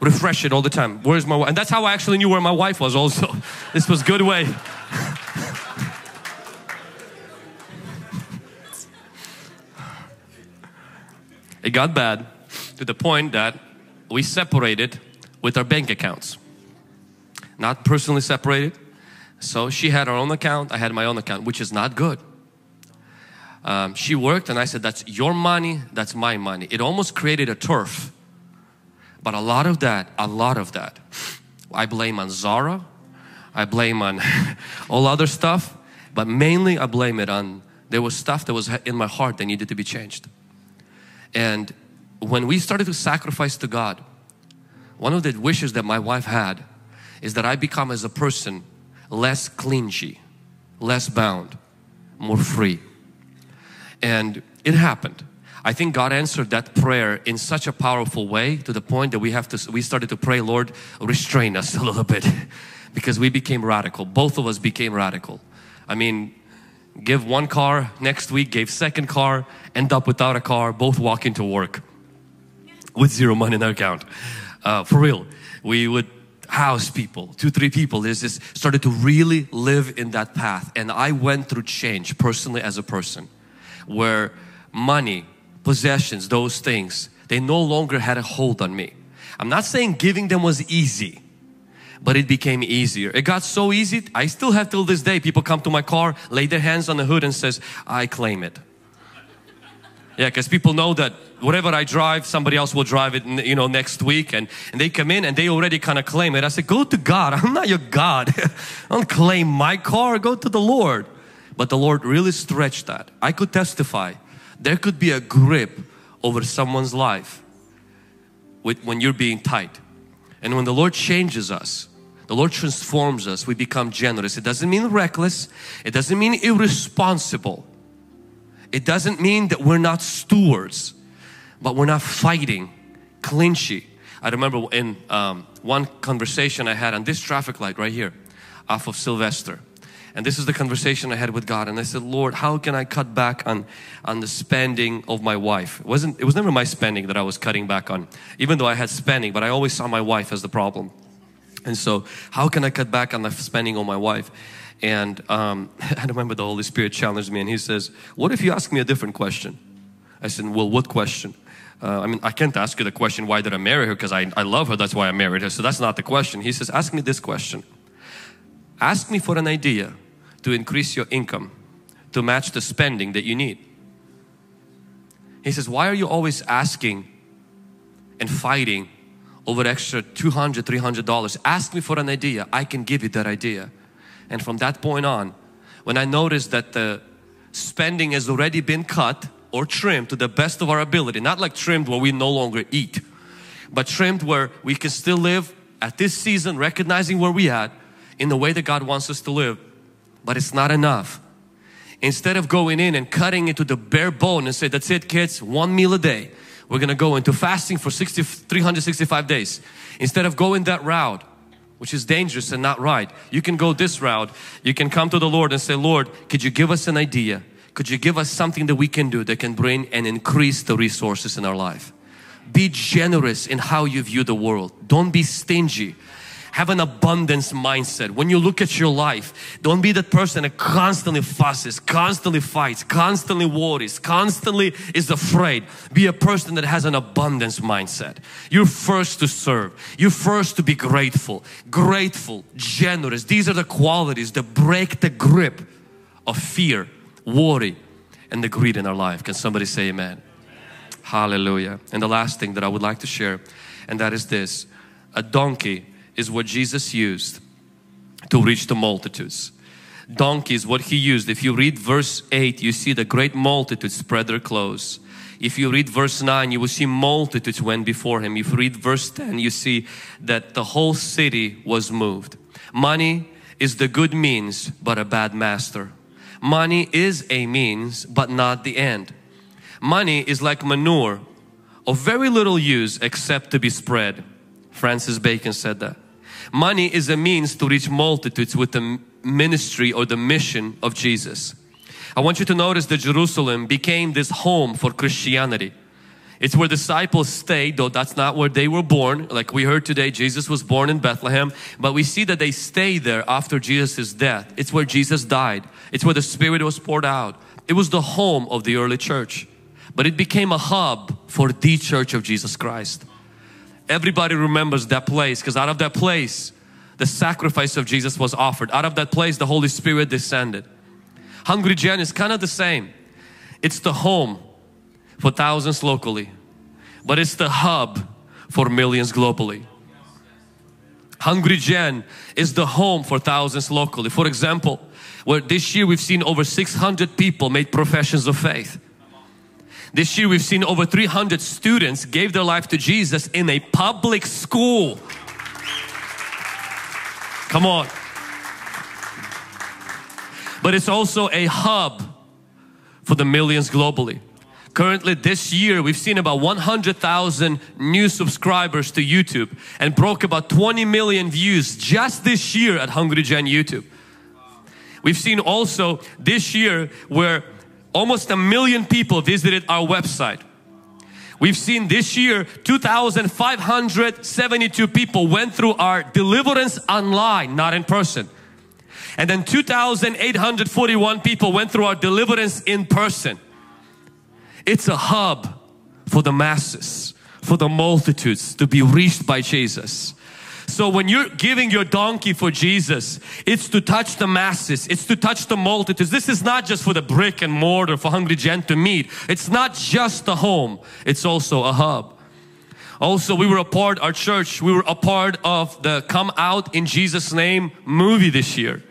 Refresh it all the time. Where's my wife? And that's how I actually knew where my wife was also. This was a good way. It got bad to the point that we separated with our bank accounts. Not personally separated. So she had her own account. I had my own account, which is not good. Um, she worked and I said, that's your money. That's my money. It almost created a turf. But a lot of that, a lot of that, I blame on Zara, I blame on all other stuff, but mainly I blame it on, there was stuff that was in my heart that needed to be changed. And when we started to sacrifice to God, one of the wishes that my wife had is that I become as a person less clingy, less bound, more free. And it happened. I think God answered that prayer in such a powerful way to the point that we have to, we started to pray, Lord, restrain us a little bit, because we became radical. Both of us became radical. I mean, give one car, next week gave second car, end up without a car, both walking to work with zero money in our account. Uh, for real, we would house people, two, three people. There's this, started to really live in that path. And I went through change personally as a person, where money, possessions, those things, they no longer had a hold on me. I'm not saying giving them was easy, but it became easier. It got so easy, I still have till this day, people come to my car, lay their hands on the hood and says, I claim it. Yeah, because people know that whatever I drive, somebody else will drive it, you know, next week. And, and they come in and they already kind of claim it. I said, go to God. I'm not your God. I don't claim my car. Go to the Lord. But the Lord really stretched that. I could testify. There could be a grip over someone's life with, when you're being tight. And when the Lord changes us, the Lord transforms us, we become generous. It doesn't mean reckless. It doesn't mean irresponsible. It doesn't mean that we're not stewards, but we're not fighting, clinchy. I remember in um, one conversation I had on this traffic light right here off of Sylvester. And this is the conversation I had with God. And I said, Lord, how can I cut back on, on the spending of my wife? It wasn't, it was never my spending that I was cutting back on, even though I had spending, but I always saw my wife as the problem. And so how can I cut back on the spending on my wife? And um, I remember the Holy Spirit challenged me and He says, what if you ask me a different question? I said, well, what question? Uh, I mean, I can't ask you the question, why did I marry her? Because I, I love her, that's why I married her. So that's not the question. He says, ask me this question. Ask me for an idea to increase your income to match the spending that you need. He says, why are you always asking and fighting over extra two hundred, three hundred dollars? Ask me for an idea. I can give you that idea. And from that point on, when I noticed that the spending has already been cut or trimmed to the best of our ability, not like trimmed where we no longer eat, but trimmed where we can still live at this season, recognizing where we at in the way that God wants us to live, but it's not enough. Instead of going in and cutting into the bare bone and say, that's it kids, one meal a day. We're going to go into fasting for three hundred sixty-five days. Instead of going that route, which is dangerous and not right. You can go this route. You can come to the Lord and say, Lord, could you give us an idea? Could you give us something that we can do that can bring and increase the resources in our life? Be generous in how you view the world. Don't be stingy. Have an abundance mindset. When you look at your life, don't be that person that constantly fusses, constantly fights, constantly worries, constantly is afraid. Be a person that has an abundance mindset. You're first to serve. You're first to be grateful. Grateful, generous. These are the qualities that break the grip of fear, worry, and the greed in our life. Can somebody say amen? Amen. Hallelujah. And the last thing that I would like to share, and that is this. A donkey is what Jesus used to reach the multitudes. Donkeys, what He used. If you read verse eight, you see the great multitudes spread their clothes. If you read verse nine, you will see multitudes went before Him. If you read verse ten, you see that the whole city was moved. Money is the good means, but a bad master. Money is a means, but not the end. Money is like manure of very little use except to be spread. Francis Bacon said that. Money is a means to reach multitudes with the ministry or the mission of Jesus. I want you to notice that Jerusalem became this home for Christianity. It's where disciples stayed, though that's not where they were born. Like we heard today, Jesus was born in Bethlehem, but we see that they stayed there after Jesus' death. It's where Jesus died. It's where the Spirit was poured out. It was the home of the early church, but it became a hub for the church of Jesus Christ. Everybody remembers that place, because out of that place, the sacrifice of Jesus was offered. Out of that place, the Holy Spirit descended. Hungry Gen is kind of the same. It's the home for thousands locally, but it's the hub for millions globally. Hungry Gen is the home for thousands locally. For example, where this year we've seen over six hundred people make professions of faith. This year we've seen over three hundred students gave their life to Jesus in a public school. Come on. But it's also a hub for the millions globally. Currently this year, we've seen about one hundred thousand new subscribers to YouTube and broke about twenty million views just this year at Hungry Gen YouTube. We've seen also this year where almost a million people visited our website. We've seen this year two thousand five hundred seventy-two people went through our deliverance online, not in person. And then two thousand eight hundred forty-one people went through our deliverance in person. It's a hub for the masses, for the multitudes to be reached by Jesus. So when you're giving your donkey for Jesus, it's to touch the masses, it's to touch the multitudes. This is not just for the brick and mortar, for Hungry Gen to meet. It's not just the home, it's also a hub. Also, we were a part, our church, we were a part of the Come Out in Jesus' Name movie this year.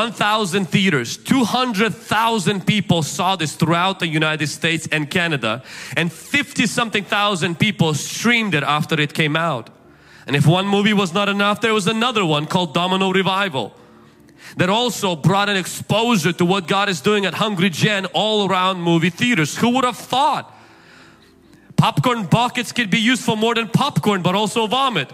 one thousand theaters, two hundred thousand people saw this throughout the United States and Canada, and fifty something thousand people streamed it after it came out. And if one movie was not enough, there was another one called Domino Revival that also brought an exposure to what God is doing at Hungry Gen all around movie theaters. Who would have thought? Popcorn buckets could be used for more than popcorn, but also vomit.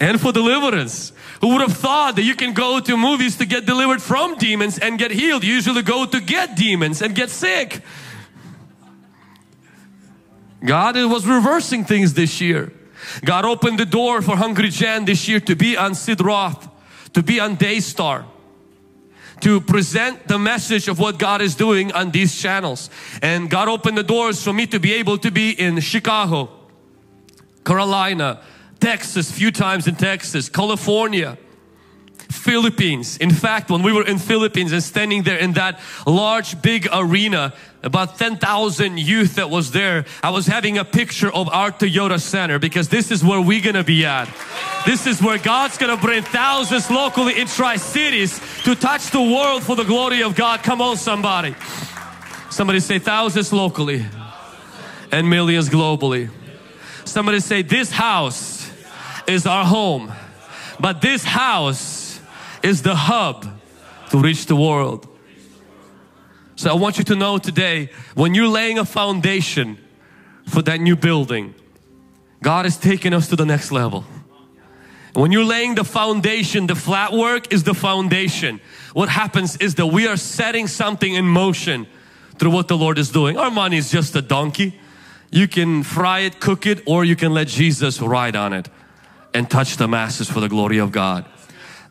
And for deliverance. Who would have thought that you can go to movies to get delivered from demons and get healed? You usually go to get demons and get sick. God was reversing things this year. God opened the door for Hungry Gen this year to be on Sid Roth, to be on Daystar, to present the message of what God is doing on these channels. And God opened the doors for me to be able to be in Chicago, Carolina, Texas, few times in Texas, California, Philippines. In fact, when we were in Philippines and standing there in that large big arena, about ten thousand youth that was there, I was having a picture of our Toyota Center, because this is where we're gonna be at. This is where God's gonna bring thousands locally in Tri-Cities to touch the world for the glory of God. Come on, somebody. Somebody say thousands locally and millions globally. Somebody say this house is our home, but this house is the hub to reach the world. So I want you to know today, when you're laying a foundation for that new building, God is taking us to the next level. When you're laying the foundation, the flat work is the foundation. What happens is that we are setting something in motion through what the Lord is doing. Our money is just a donkey. You can fry it, cook it, or you can let Jesus ride on it and touch the masses for the glory of God.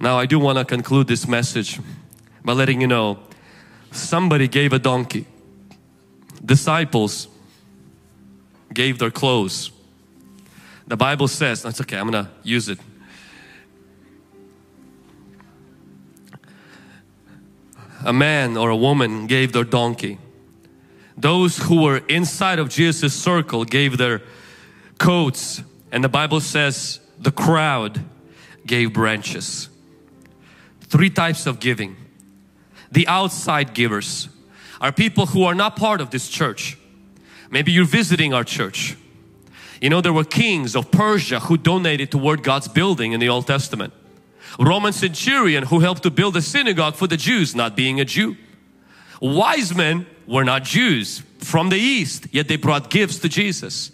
Now I do want to conclude this message by letting you know, somebody gave a donkey. Disciples gave their clothes. The Bible says, that's okay, I'm gonna use it. A man or a woman gave their donkey. Those who were inside of Jesus' circle gave their coats. And the Bible says the crowd gave branches. Three types of giving. The outside givers are people who are not part of this church. Maybe you're visiting our church. You know, there were kings of Persia who donated toward God's building in the Old Testament. Roman centurion who helped to build a synagogue for the Jews, not being a Jew. Wise men were not Jews from the East, yet they brought gifts to Jesus.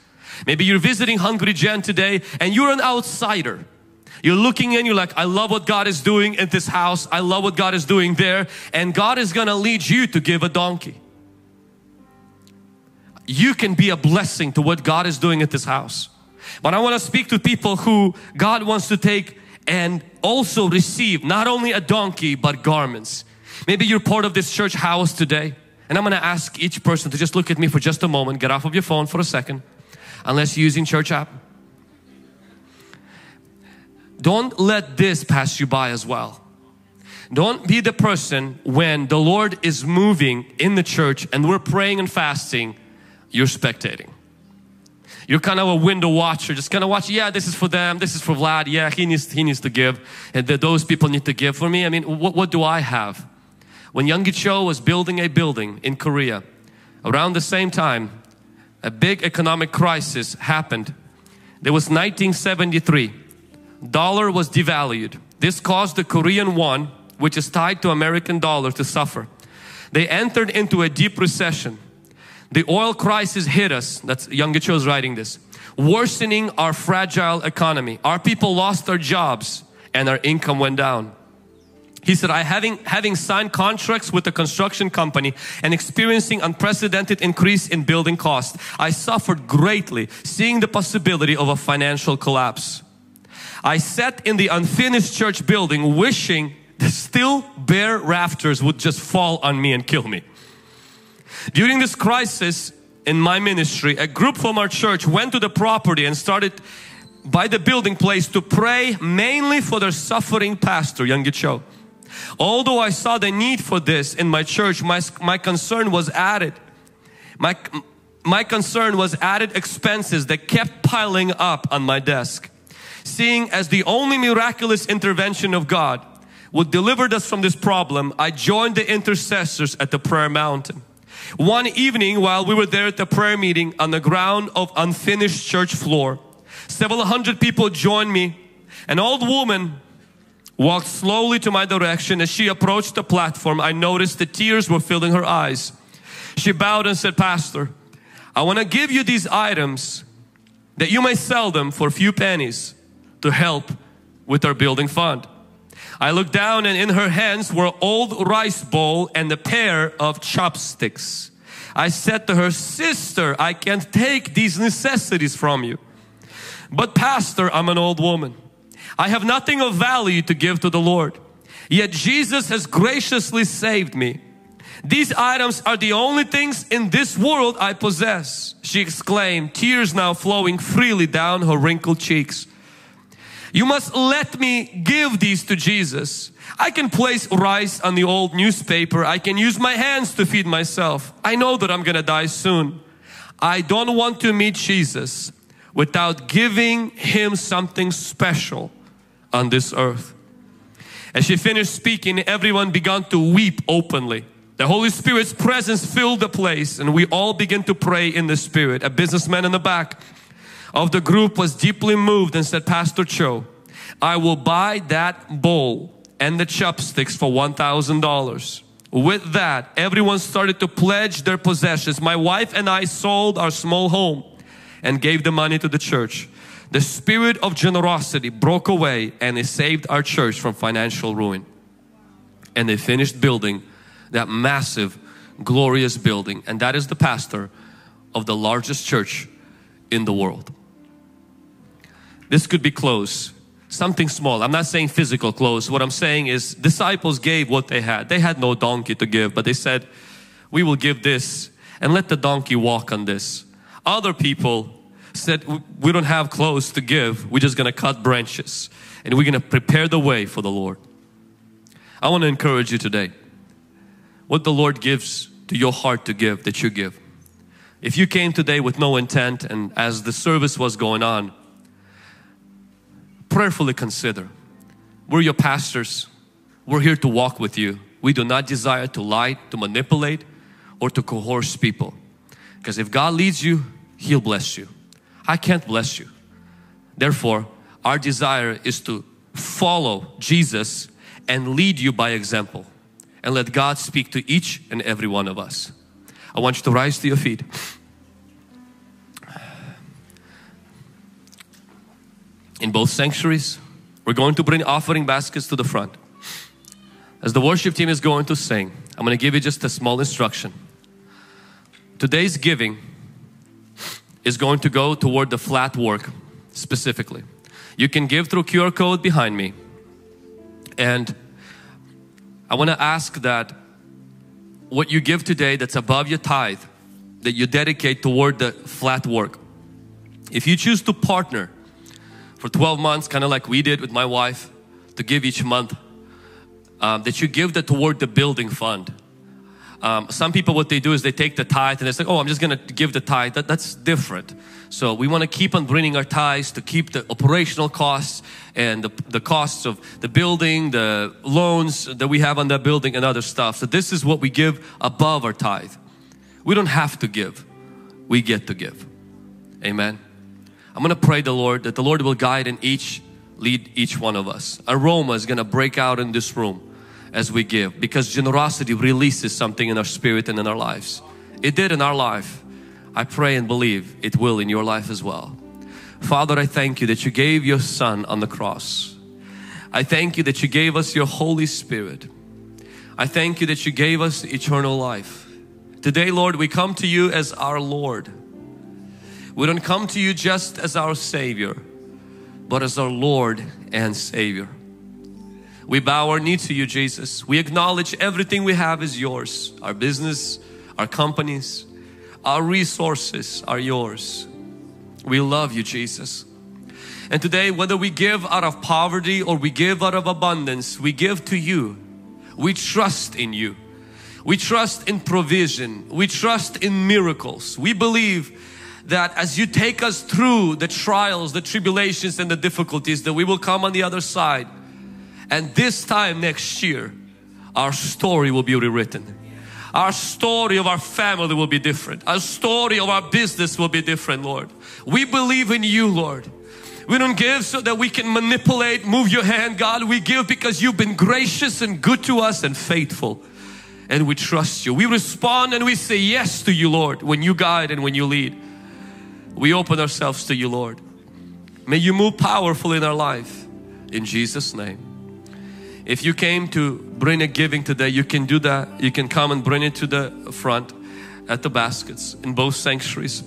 Maybe you're visiting Hungry Gen today and you're an outsider. You're looking in, you're like, I love what God is doing in this house. I love what God is doing there. And God is going to lead you to give a donkey. You can be a blessing to what God is doing at this house. But I want to speak to people who God wants to take and also receive not only a donkey but garments. Maybe you're part of this church house today. And I'm going to ask each person to just look at me for just a moment. Get off of your phone for a second. Unless you're using Church App. Don't let this pass you by as well. Don't be the person when the Lord is moving in the church and we're praying and fasting, you're spectating. You're kind of a window watcher, just kind of watch, yeah, this is for them, this is for Vlad, yeah, he needs, he needs to give, and that those people need to give for me. I mean, what, what do I have? When Yonggi Cho was building a building in Korea, around the same time, a big economic crisis happened. There was nineteen seventy-three. Dollar was devalued. This caused the Korean won, which is tied to American dollar, to suffer. They entered into a deep recession. The oil crisis hit us. That's Yonggi Cho's writing this. Worsening our fragile economy. Our people lost their jobs and our income went down. He said, I having, having signed contracts with a construction company and experiencing unprecedented increase in building costs, I suffered greatly seeing the possibility of a financial collapse. I sat in the unfinished church building wishing the still bare rafters would just fall on me and kill me. During this crisis in my ministry, a group from our church went to the property and started by the building place to pray mainly for their suffering pastor, Yonggi Cho. Although I saw the need for this in my church, my, my concern was added. My, my concern was added expenses that kept piling up on my desk. Seeing as the only miraculous intervention of God would deliver us from this problem, I joined the intercessors at the prayer mountain. One evening while we were there at the prayer meeting on the ground of unfinished church floor, several hundred people joined me. An old woman walked slowly to my direction. As she approached the platform, I noticed the tears were filling her eyes. She bowed and said, Pastor, I want to give you these items that you may sell them for a few pennies to help with our building fund. I looked down and in her hands were old rice bowl and a pair of chopsticks. I said to her, Sister, I can't take these necessities from you. But Pastor, I'm an old woman. I have nothing of value to give to the Lord. Yet Jesus has graciously saved me. These items are the only things in this world I possess. She exclaimed, tears now flowing freely down her wrinkled cheeks. You must let me give these to Jesus. I can place rice on the old newspaper. I can use my hands to feed myself. I know that I'm going to die soon. I don't want to meet Jesus without giving Him something special on this earth. As she finished speaking, everyone began to weep openly. The Holy Spirit's presence filled the place and we all began to pray in the Spirit. A businessman in the back of the group was deeply moved and said, Pastor Cho, I will buy that bowl and the chopsticks for one thousand dollars. With that, everyone started to pledge their possessions. My wife and I sold our small home and gave the money to the church. The spirit of generosity broke away and it saved our church from financial ruin. And they finished building that massive, glorious building. And that is the pastor of the largest church in the world. This could be close, something small. I'm not saying physical close. What I'm saying is disciples gave what they had. They had no donkey to give, but they said, we will give this and let the donkey walk on this. Other people said, we don't have clothes to give. We're just going to cut branches and we're going to prepare the way for the Lord. I want to encourage you today. What the Lord gives to your heart to give, that you give. If you came today with no intent and as the service was going on, prayerfully consider, we're your pastors. We're here to walk with you. We do not desire to lie, to manipulate, or to coerce people. Because if God leads you, He'll bless you. I can't bless you. Therefore, our desire is to follow Jesus and lead you by example and let God speak to each and every one of us. I want you to rise to your feet. In both sanctuaries, we're going to bring offering baskets to the front. As the worship team is going to sing, I'm going to give you just a small instruction. Today's giving is going to go toward the flat work specifically. You can give through Q R code behind me. And I want to ask that what you give today that's above your tithe, that you dedicate toward the flat work. If you choose to partner for twelve months, kind of like we did with my wife, to give each month, um, that you give that toward the building fund. Um, some people, what they do is they take the tithe and they say, oh, I'm just going to give the tithe. That, that's different. So we want to keep on bringing our tithes to keep the operational costs and the, the costs of the building, the loans that we have on that building and other stuff. So this is what we give above our tithe. We don't have to give. We get to give. Amen. I'm going to pray the Lord that the Lord will guide and each lead each one of us. Aroma is going to break out in this room as we give, because generosity releases something in our spirit and in our lives. It did in our life. I pray and believe it will in your life as well. Father, I thank you that you gave your Son on the cross. I thank you that you gave us your Holy Spirit. I thank you that you gave us eternal life. Today, Lord, we come to you as our Lord. We don't come to you just as our Savior, but as our Lord and Savior. We bow our knee to you, Jesus. We acknowledge everything we have is yours. Our business, our companies, our resources are yours. We love you, Jesus. And today, whether we give out of poverty or we give out of abundance, we give to you. We trust in you. We trust in provision. We trust in miracles. We believe that as you take us through the trials, the tribulations and the difficulties, that we will come on the other side. And this time next year, our story will be rewritten. Our story of our family will be different. Our story of our business will be different, Lord. We believe in you, Lord. We don't give so that we can manipulate, move your hand, God. We give because you've been gracious and good to us and faithful. And we trust you. We respond and we say yes to you, Lord, when you guide and when you lead. We open ourselves to you, Lord. May you move powerfully in our life. In Jesus' name. If you came to bring a giving today, you can do that. You can come and bring it to the front at the baskets in both sanctuaries.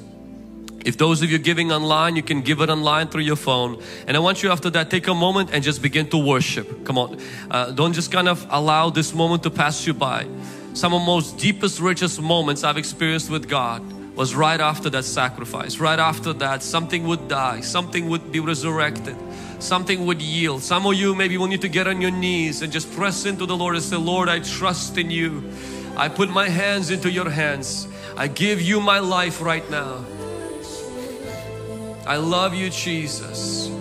If those of you giving online, you can give it online through your phone. And I want you after that, take a moment and just begin to worship. Come on. Uh, don't just kind of allow this moment to pass you by. Some of the most deepest, richest moments I've experienced with God was right after that sacrifice. Right after that, something would die. Something would be resurrected. Something would yield. Some of you maybe will need to get on your knees and just press into the Lord and say, Lord, I trust in you. I put my hands into your hands. I give you my life right now. I love you, Jesus.